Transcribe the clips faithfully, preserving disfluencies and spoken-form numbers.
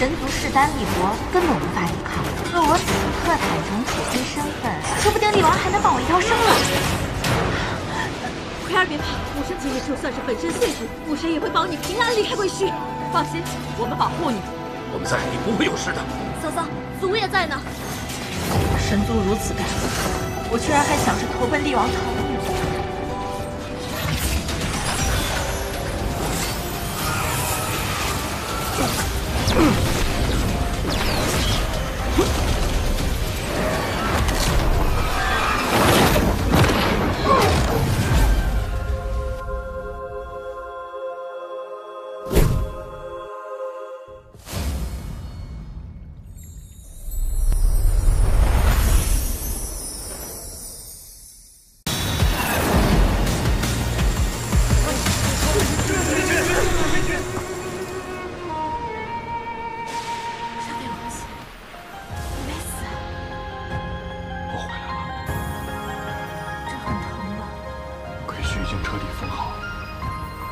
人族势单力薄，根本无法抵抗。若我此刻坦诚处罪身份，说不定力王还能放我一条生路。葵儿别怕，武神今日就算是粉身碎骨，武神也会保你平安离开归墟。放心，我们保护你。我们在，你不会有事的。嫂嫂，祖也在呢。神族如此大，我居然还想着投奔力王朝。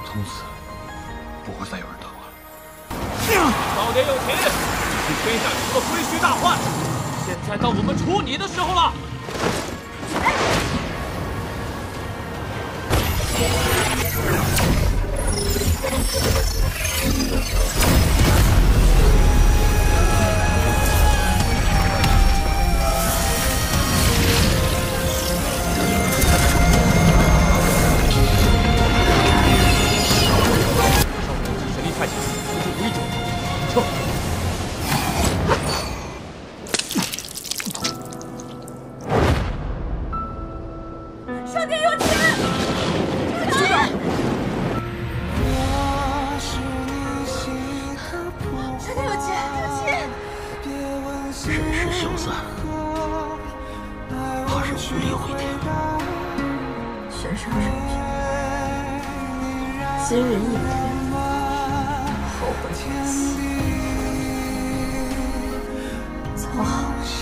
从此不会再有人疼了。老爹有情，你天下除了归墟大患，现在到我们除你的时候了。今日一天，后悔莫及。走好。